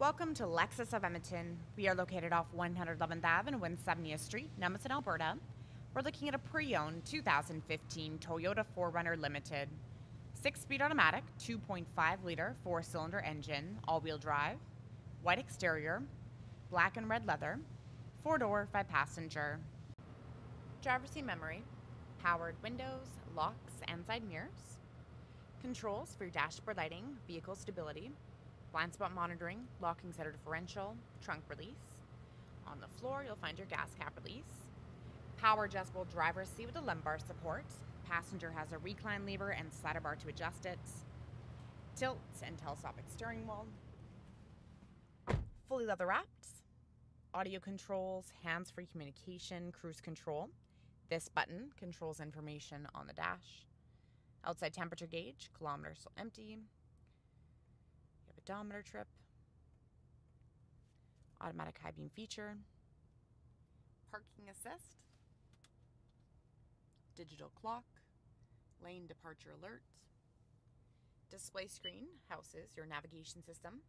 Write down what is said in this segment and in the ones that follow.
Welcome to Lexus of Edmonton. We are located off 111th Ave and 170th Street, Edmonton, Alberta. We're looking at a pre-owned 2015 Toyota 4Runner Limited. 6-speed automatic, 2.5-liter, 4-cylinder engine, all-wheel drive, white exterior, black and red leather, 4-door, 5-passenger. Driver's seat memory, powered windows, locks, and side mirrors. Controls for your dashboard lighting, vehicle stability, blind spot monitoring, locking center differential, trunk release. On the floor, you'll find your gas cap release. Power adjustable driver's seat with a lumbar support. Passenger has a recline lever and slider bar to adjust it. Tilt and telescopic steering wheel. Fully leather wrapped. Audio controls, hands-free communication, cruise control. This button controls information on the dash. Outside temperature gauge, kilometers still empty. Odometer trip, automatic high beam feature, parking assist, digital clock, lane departure alert, display screen houses your navigation system,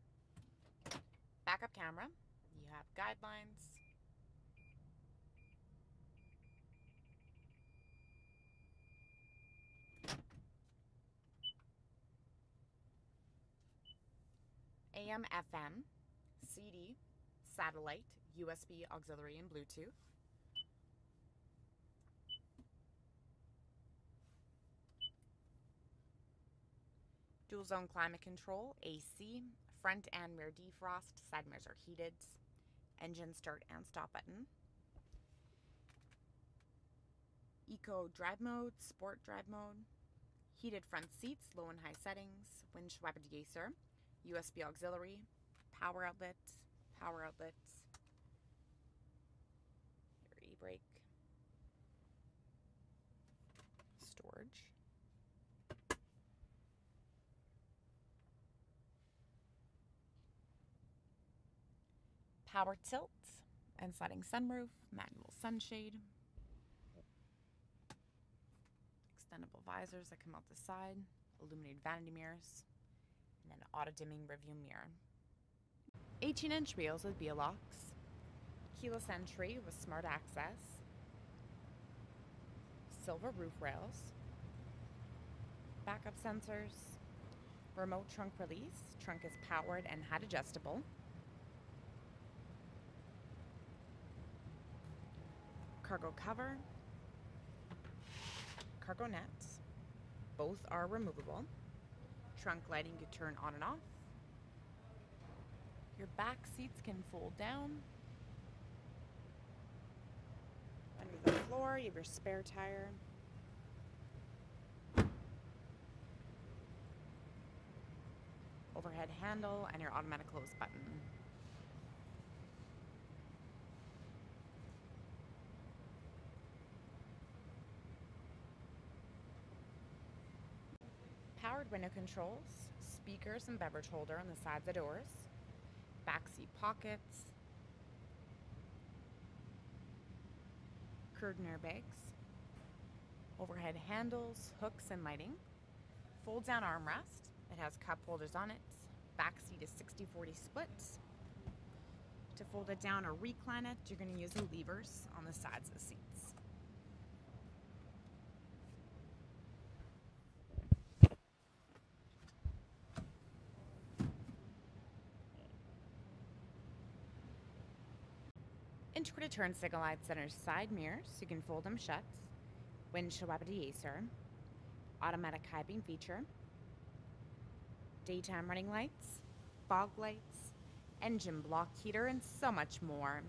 backup camera, you have guidelines, AM, FM, CD, satellite, USB, auxiliary, and Bluetooth. Dual zone climate control, AC, front and rear defrost, side mirrors are heated, engine start and stop button. Eco drive mode, sport drive mode, heated front seats, low and high settings, windshield wiper degausseur, USB auxiliary, power outlet, your e-brake, storage, power tilt and sliding sunroof, manual sunshade, extendable visors that come out the side, illuminated vanity mirrors, and an auto-dimming rearview mirror. 18-inch wheels with wheel locks, keyless entry with smart access, silver roof rails, backup sensors, remote trunk release, trunk is powered and height adjustable, cargo cover, cargo nets, both are removable. Trunk lighting you turn on and off. Your back seats can fold down. Under the floor, you have your spare tire. Overhead handle and your automatic close button. Powered window controls, speakers and beverage holder on the sides of the doors, backseat pockets, curtain airbags, overhead handles, hooks and lighting, fold down armrest, it has cup holders on it, backseat is 60-40 split. To fold it down or recline it, you're going to use the levers on the sides of the seats. Integrated turn signal lights center side mirrors, so you can fold them shut. Windshield wiper degausseur, automatic high beam feature, daytime running lights, fog lights, engine block heater, and so much more.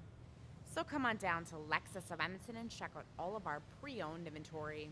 So come on down to Lexus of Edmonton and check out all of our pre-owned inventory.